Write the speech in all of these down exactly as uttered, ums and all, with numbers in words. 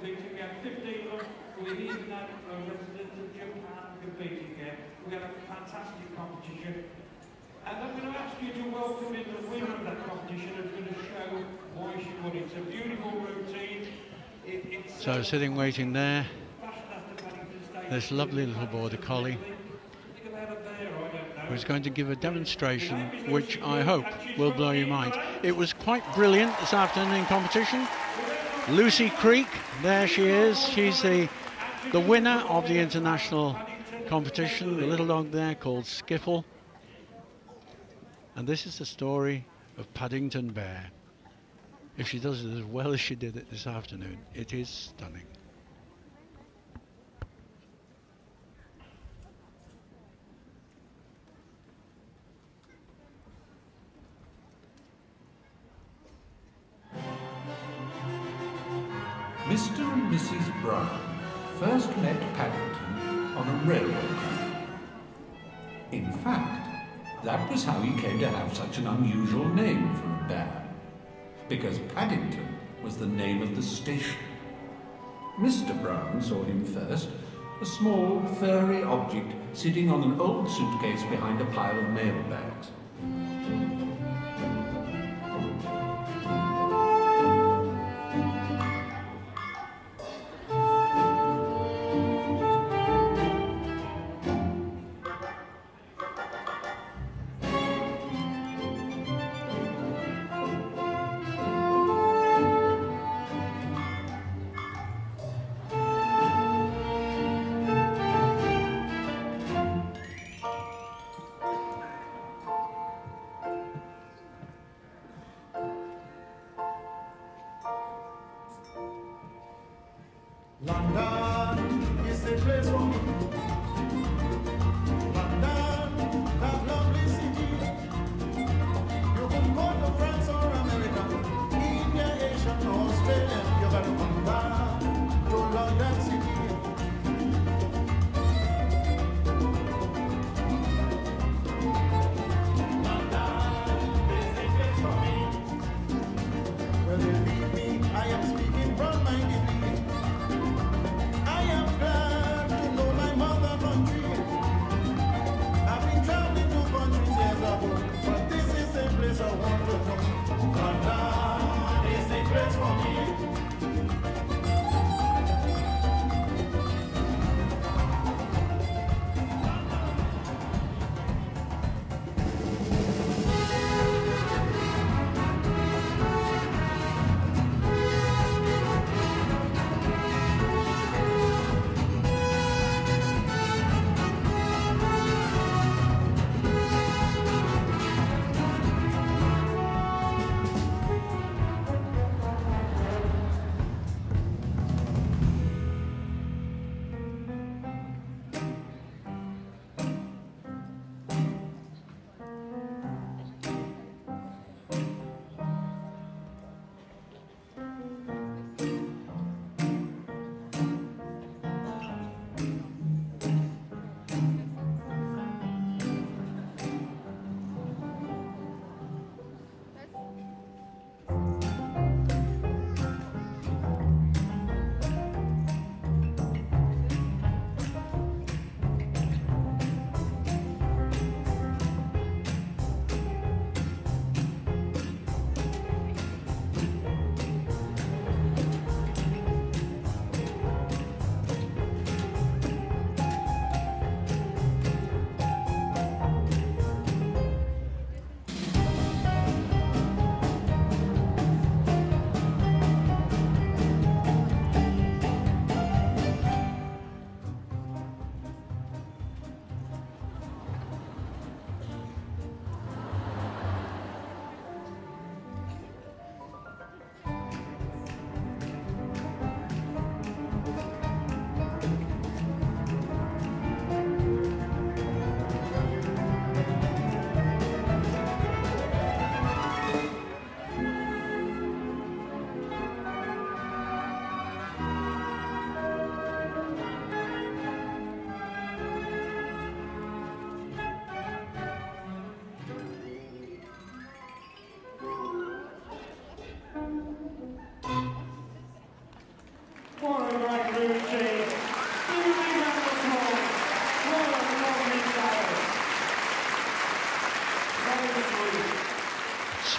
competing again. fifteen of them will be even out of residents of Japan competing again. We're going to have a fantastic competition. And I'm going to ask you to welcome in the winner of that competition who's going to show why she won. It's a beautiful routine. It, it's so sitting waiting there. This lovely little border collie who's going to give a demonstration which I hope will blow your mind. It was quite brilliant this afternoon competition. Lucy Creek, there she is. She's the, the winner of the international competition. The little dog there called Skiffle. And this is the story of Paddington Bear. If she does it as well as she did it this afternoon, it is stunning. Mister and Missus Brown first met Paddington on a railway track. In fact, that was how he came to have such an unusual name for a bear, because Paddington was the name of the station. Mister Brown saw him first, a small, furry object sitting on an old suitcase behind a pile of mailbags.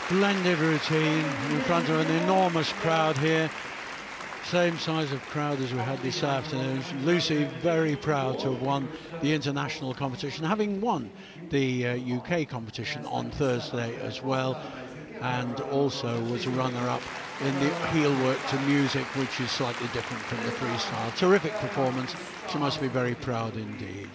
splendid routine in front of an enormous crowd here. Same size of crowd as we had this afternoon. Lucy very proud to have won the international competition, having won the uh, U K competition on Thursday as well, and also was a runner-up in the Heelwork to Music, which is slightly different from the freestyle. Terrific performance. She must be very proud indeed.